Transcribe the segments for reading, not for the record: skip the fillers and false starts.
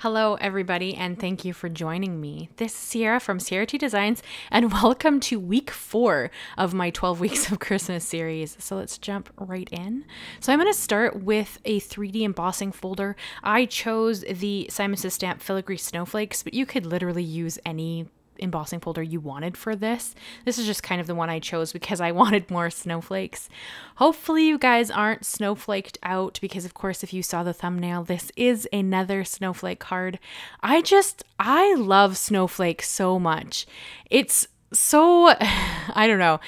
Hello everybody, and thank you for joining me. This is Ciara from Ciara T Designs, and welcome to week 4 of my 12 Weeks of Christmas series. So let's jump right in. So I'm going to start with a 3D embossing folder. I chose the Simon Says Stamp Filigree Snowflakes, but you could literally use any embossing folder you wanted for this. This is just kind of the one I chose because I wanted more snowflakes. Hopefully you guys aren't snowflaked out because, of course, if you saw the thumbnail, this is another snowflake card. I love snowflakes so much. It's so, I don't know.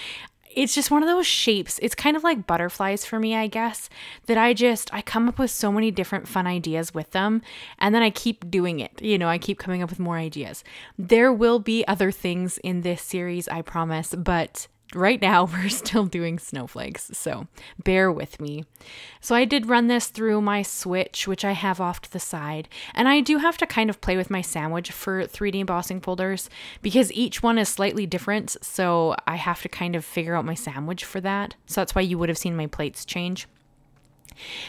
It's just one of those shapes. It's kind of like butterflies for me, I guess, that I come up with so many different fun ideas with them, and then I keep doing it. You know, I keep coming up with more ideas. There will be other things in this series, I promise, but right now we're still doing snowflakes, so bear with me. So I did run this through my switch, which I have off to the side, and I do have to kind of play with my sandwich for 3D embossing folders because each one is slightly different, so I have to kind of figure out my sandwich for that. So that's why you would have seen my plates change.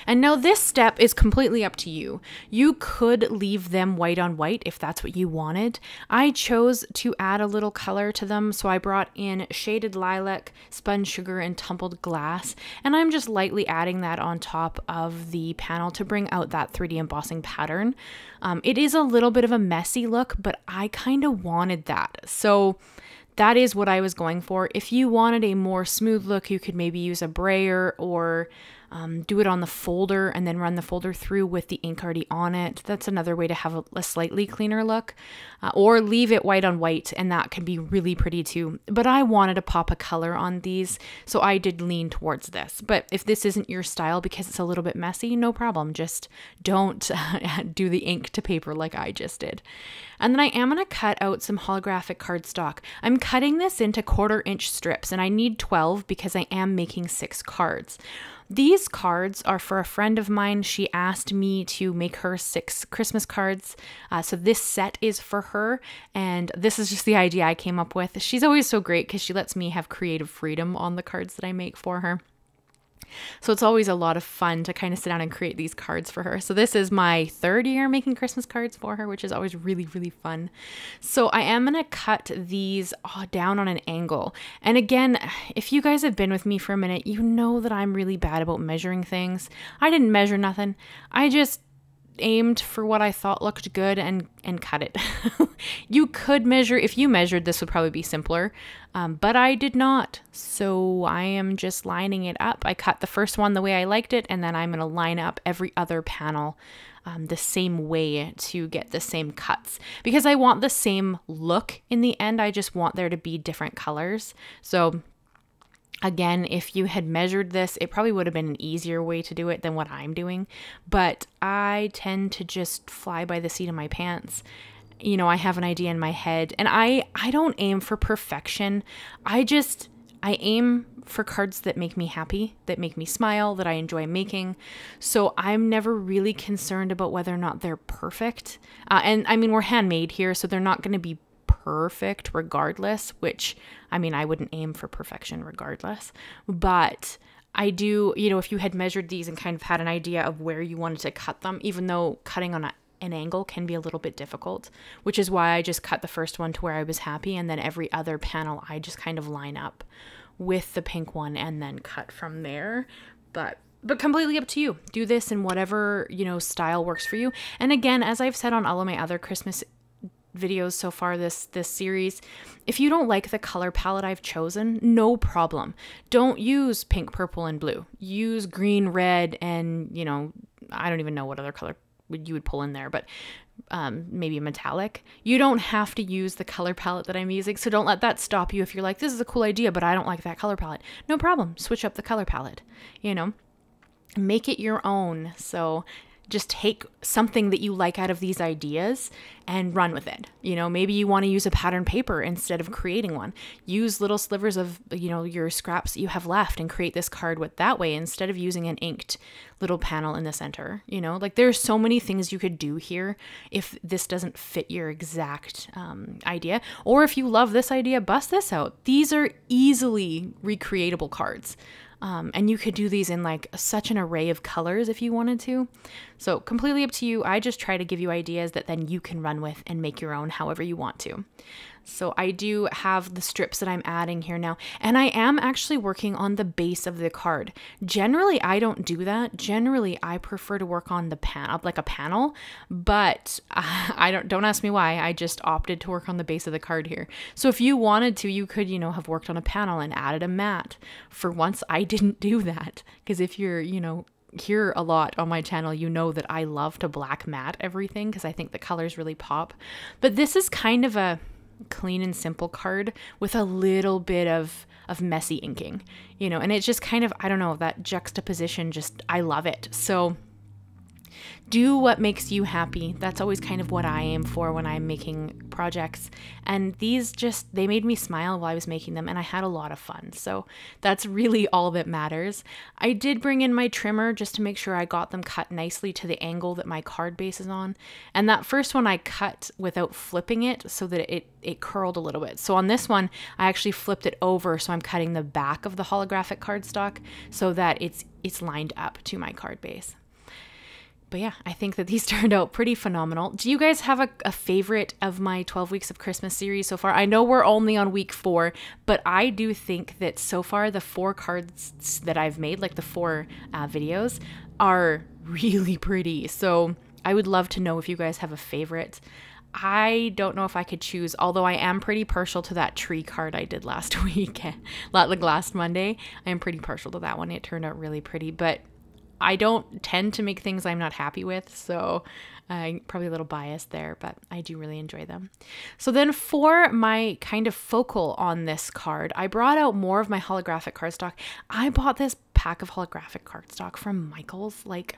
And now this step is completely up to you. You could leave them white on white if that's what you wanted. I chose to add a little color to them, so I brought in Shaded Lilac, Spun Sugar, and Tumbled Glass, and I'm just lightly adding that on top of the panel to bring out that 3D embossing pattern. It is a little bit of a messy look, but I kind of wanted that. So that is what I was going for. If you wanted a more smooth look, you could maybe use a brayer or do it on the folder and then run the folder through with the ink already on it. That's another way to have a slightly cleaner look, or leave it white on white, and that can be really pretty too. But I wanted to pop a color on these, so I did lean towards this. But if this isn't your style because it's a little bit messy, no problem. Just don't do the ink to paper like I just did. And then I am going to cut out some holographic cardstock. I'm cutting this into 1/4-inch strips, and I need 12 because I am making 6 cards. These cards are for a friend of mine. She asked me to make her 6 Christmas cards. So this set is for her, and this is just the idea I came up with. She's always so great because she lets me have creative freedom on the cards that I make for her. So it's always a lot of fun to kind of sit down and create these cards for her. So this is my 3rd year making Christmas cards for her, which is always really, really fun. So I am going to cut these down on an angle. And again, if you guys have been with me for a minute, you know that I'm really bad about measuring things. I didn't measure nothing. I just aimed for what I thought looked good and cut it. You could measure. If you measured, this would probably be simpler, but I did not, so I am just lining it up. I cut the first one the way I liked it, and then I'm going to line up every other panel the same way to get the same cuts, because I want the same look in the end. I just want there to be different colors. So again, if you had measured this, it probably would have been an easier way to do it than what I'm doing, but I tend to just fly by the seat of my pants. You know, I have an idea in my head, and I don't aim for perfection. I aim for cards that make me happy, that make me smile, that I enjoy making. So I'm never really concerned about whether or not they're perfect. And I mean, we're handmade here, so they're not going to be perfect regardless, which, I mean, I wouldn't aim for perfection regardless, but I do, you know, if you had measured these and kind of had an idea of where you wanted to cut them, even though cutting on an angle can be a little bit difficult, which is why I just cut the first one to where I was happy, and then every other panel I just kind of line up with the pink one and then cut from there. But completely up to you. Do this in whatever, you know, style works for you. And again, as I've said on all of my other Christmas videos so far this series, if you don't like the color palette I've chosen, no problem. Don't use pink, purple, and blue. Use green, red, and, you know, I don't even know what other color you would pull in there, but maybe metallic. You don't have to use the color palette that I'm using, so don't let that stop you. If you're like, this is a cool idea, but I don't like that color palette, no problem. Switch up the color palette, you know, make it your own. So just take something that you like out of these ideas and run with it. You know, maybe you want to use a pattern paper instead of creating one. Use little slivers of, you know, your scraps that you have left and create this card with that way instead of using an inked little panel in the center. You know, like, there's so many things you could do here if this doesn't fit your exact idea. Or if you love this idea, bust this out. These are easily recreatable cards. And you could do these in like such an array of colors if you wanted to. So completely up to you. I just try to give you ideas that then you can run with and make your own however you want to. So I do have the strips that I'm adding here now, and I am actually working on the base of the card. Generally, I don't do that. Generally, I prefer to work on the panel, like a panel, but I don't ask me why. I just opted to work on the base of the card here. So if you wanted to, you could, you know, have worked on a panel and added a mat. For once, I didn't do that, because if you're, you know, here a lot on my channel, you know that I love to black matte everything because I think the colors really pop. But this is kind of a clean and simple card with a little bit of messy inking, you know, and it's just kind of, I don't know, that juxtaposition, just, I love it. So do what makes you happy. That's always kind of what I aim for when I'm making projects. And these just, they made me smile while I was making them, and I had a lot of fun. So that's really all that matters. I did bring in my trimmer just to make sure I got them cut nicely to the angle that my card base is on. And that first one I cut without flipping it so that it curled a little bit. So on this one, I actually flipped it over. So I'm cutting the back of the holographic cardstock so that it's lined up to my card base. But yeah, I think that these turned out pretty phenomenal. Do you guys have a favorite of my 12 Weeks of Christmas series so far? I know we're only on week 4, but I do think that so far the 4 cards that I've made, like the 4 videos, are really pretty. So I would love to know if you guys have a favorite. I don't know if I could choose, although I am pretty partial to that tree card I did last week, like last Monday. I am pretty partial to that one. It turned out really pretty, but I don't tend to make things I'm not happy with, so I'm probably a little biased there, but I do really enjoy them. So then for my kind of focal on this card, I brought out more of my holographic cardstock. I bought this pack of holographic cardstock from Michaels, like,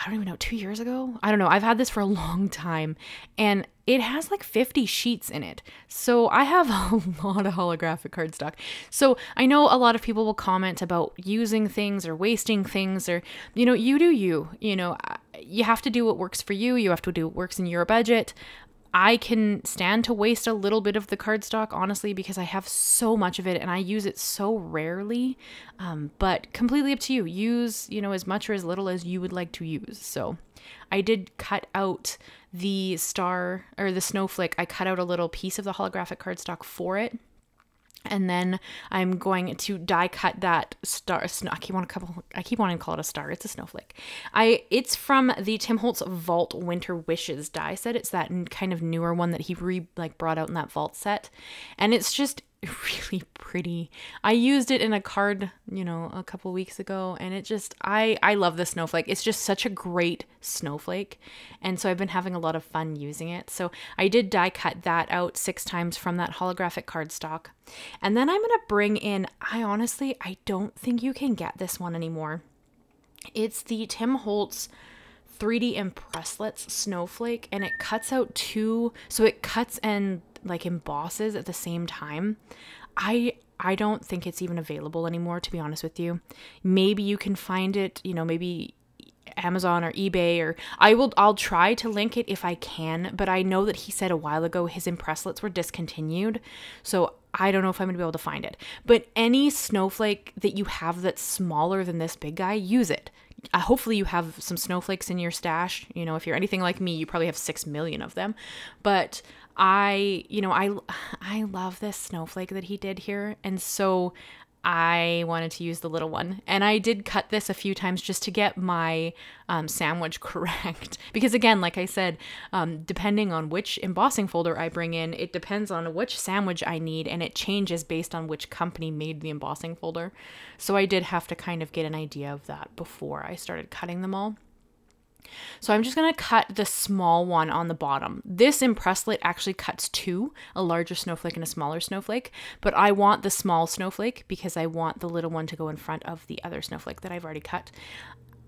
I don't even know, 2 years ago? I don't know. I've had this for a long time, and it has like 50 sheets in it. So I have a lot of holographic cardstock. So I know a lot of people will comment about using things or wasting things, or, you know, you do you. You know, you have to do what works for you. You have to do what works in your budget. I can stand to waste a little bit of the cardstock, honestly, because I have so much of it and I use it so rarely, but completely up to you. Use, you know, as much or as little as you would like to use. So I did cut out the star or the snowflake. I cut out a little piece of the holographic cardstock for it. And then I'm going to die cut that star. I keep wanting to call it a star. It's a snowflake. It's from the Tim Holtz Vault Winter Wishes die set. It's that kind of newer one that he brought out in that vault set, and it's just really pretty. I used it in a card, you know, a couple weeks ago, and it just, I love the snowflake. It's just such a great snowflake, and so I've been having a lot of fun using it. So I did die cut that out 6 times from that holographic cardstock, and then I'm gonna bring in, I don't think you can get this one anymore. It's the Tim Holtz 3D impresslets snowflake, and it cuts out 2, so it cuts and like embosses at the same time. I don't think it's even available anymore, to be honest with you. Maybe you can find it, you know, maybe Amazon or eBay, or I'll try to link it if I can, but I know that he said a while ago his impresslets were discontinued, so I don't know if I'm gonna be able to find it. But any snowflake that you have that's smaller than this big guy, use it. Hopefully you have some snowflakes in your stash. You know, if you're anything like me, you probably have 6 million of them. But I love this snowflake that he did here, and so I wanted to use the little one. And I did cut this a few times just to get my sandwich correct, because again, like I said, depending on which embossing folder I bring in, it depends on which sandwich I need, and it changes based on which company made the embossing folder. So I did have to kind of get an idea of that before I started cutting them all. So I'm just going to cut the small one on the bottom. This impresslet actually cuts 2, a larger snowflake and a smaller snowflake, but I want the small snowflake because I want the little one to go in front of the other snowflake that I've already cut.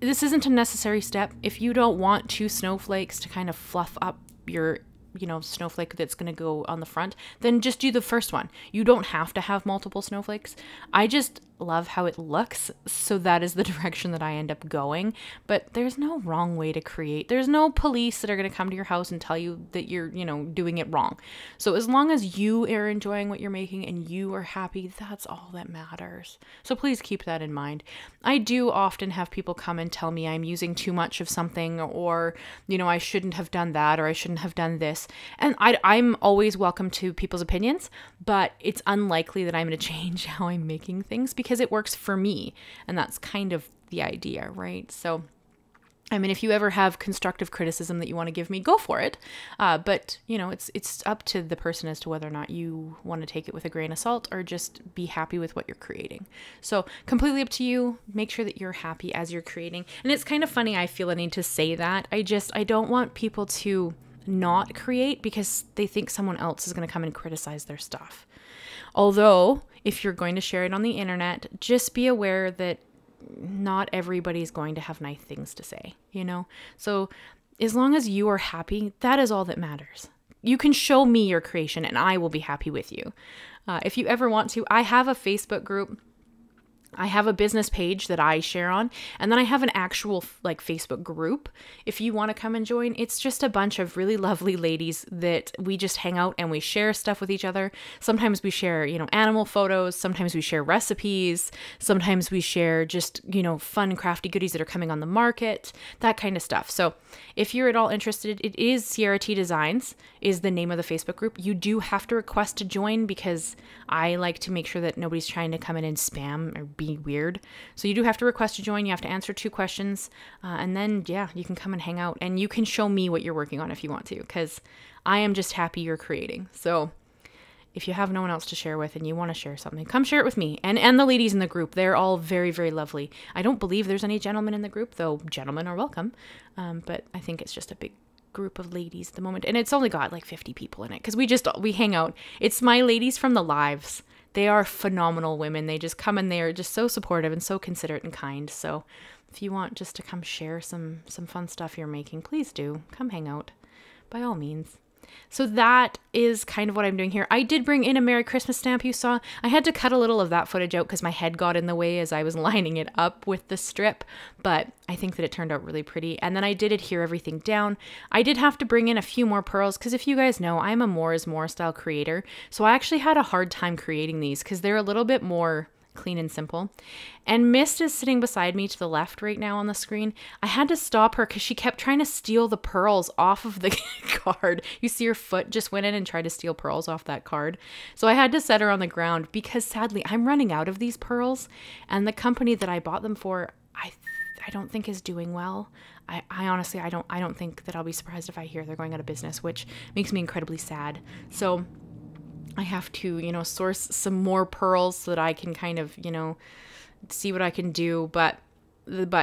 This isn't a necessary step. If you don't want 2 snowflakes to kind of fluff up your, you know, snowflake that's going to go on the front, then just do the first one. You don't have to have multiple snowflakes. I just love how it looks, so that is the direction that I end up going. But there's no wrong way to create. There's no police that are going to come to your house and tell you that you're, you know, doing it wrong. So as long as you are enjoying what you're making and you are happy, that's all that matters. So please keep that in mind. I do often have people come and tell me I'm using too much of something, or, you know, I shouldn't have done that, or I shouldn't have done this. And I'm always welcome to people's opinions, but it's unlikely that I'm going to change how I'm making things, because it works for me. And that's kind of the idea, right? So, I mean, if you ever have constructive criticism that you want to give me, go for it. But, you know, it's up to the person as to whether or not you want to take it with a grain of salt or just be happy with what you're creating. So completely up to you. Make sure that you're happy as you're creating. And it's kind of funny, I feel I need to say that. I don't want people to not create because they think someone else is going to come and criticize their stuff. Although, if you're going to share it on the internet, just be aware that not everybody's going to have nice things to say, you know? So as long as you are happy, that is all that matters. You can show me your creation and I will be happy with you. If you ever want to, I have a Facebook group. I have a business page that I share on, and then I have an actual like Facebook group. If you want to come and join, it's just a bunch of really lovely ladies that we just hang out and we share stuff with each other. Sometimes we share, you know, animal photos. Sometimes we share recipes. Sometimes we share just, you know, fun crafty goodies that are coming on the market, that kind of stuff. So if you're at all interested, it is Ciara T Designs is the name of the Facebook group. You do have to request to join because I like to make sure that nobody's trying to come in and spam or be weird. So you do have to request to join. You have to answer 2 questions. And then, yeah, you can come and hang out and you can show me what you're working on if you want to, because I am just happy you're creating. So if you have no one else to share with and you want to share something, come share it with me and the ladies in the group. They're all very, very lovely. I don't believe there's any gentlemen in the group, though gentlemen are welcome. But I think it's just a big group of ladies at the moment. And it's only got like 50 people in it because we hang out. It's my ladies from the lives. They are phenomenal women. They just come and they are just so supportive and so considerate and kind. So if you want just to come share some fun stuff you're making, please do. Come hang out by all means. So that is kind of what I'm doing here. I did bring in a Merry Christmas stamp you saw. I had to cut a little of that footage out because my head got in the way as I was lining it up with the strip, but I think that it turned out really pretty. And then I did adhere everything down. I did have to bring in a few more pearls because if you guys know, I'm a more is more style creator. So I actually had a hard time creating these because they're a little bit more clean and simple. And Mist is sitting beside me to the left right now on the screen. I had to stop her because she kept trying to steal the pearls off of the card. You see her foot just went in and tried to steal pearls off that card. So I had to set her on the ground because sadly I'm running out of these pearls, and the company that I bought them for, I don't think is doing well. I honestly, I don't think that I'll be surprised if I hear they're going out of business, which makes me incredibly sad. So I have to, you know, source some more pearls so that I can kind of, you know, see what I can do. But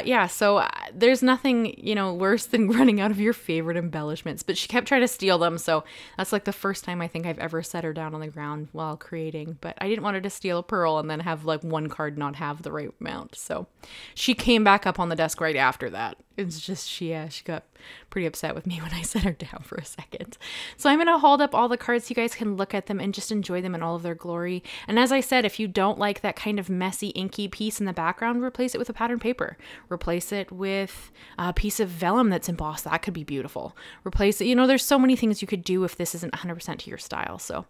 yeah, so there's nothing, you know, worse than running out of your favorite embellishments, but she kept trying to steal them. So that's like the first time I think I've ever set her down on the ground while creating, but I didn't want her to steal a pearl and then have like one card not have the right amount. So she came back up on the desk right after that. It's just, she got pretty upset with me when I set her down for a second. So I'm going to hold up all the cards so you guys can look at them and just enjoy them in all of their glory. And as I said, if you don't like that kind of messy, inky piece in the background, replace it with a patterned paper. Replace it with a piece of vellum that's embossed. That could be beautiful. Replace it. You know, there's so many things you could do if this isn't 100% to your style. So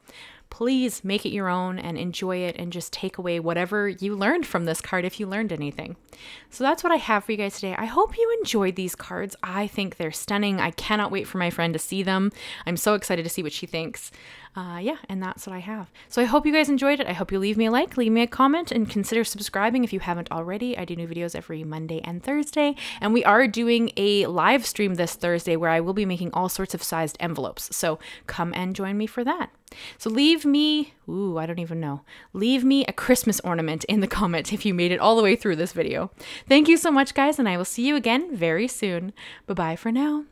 please make it your own and enjoy it and just take away whatever you learned from this card if you learned anything. So that's what I have for you guys today. I hope you enjoyed these cards. I think they're stunning. I cannot wait for my friend to see them. I'm so excited to see what she thinks. Yeah, and that's what I have. So I hope you guys enjoyed it. I hope you leave me a like, leave me a comment, and consider subscribing if you haven't already. I do new videos every Monday and Thursday, and we are doing a live stream this Thursday where I will be making all sorts of sized envelopes. So come and join me for that. So leave me, ooh, I don't even know. Leave me a Christmas ornament in the comments if you made it all the way through this video. Thank you so much, guys, and I will see you again very soon. Bye-bye for now.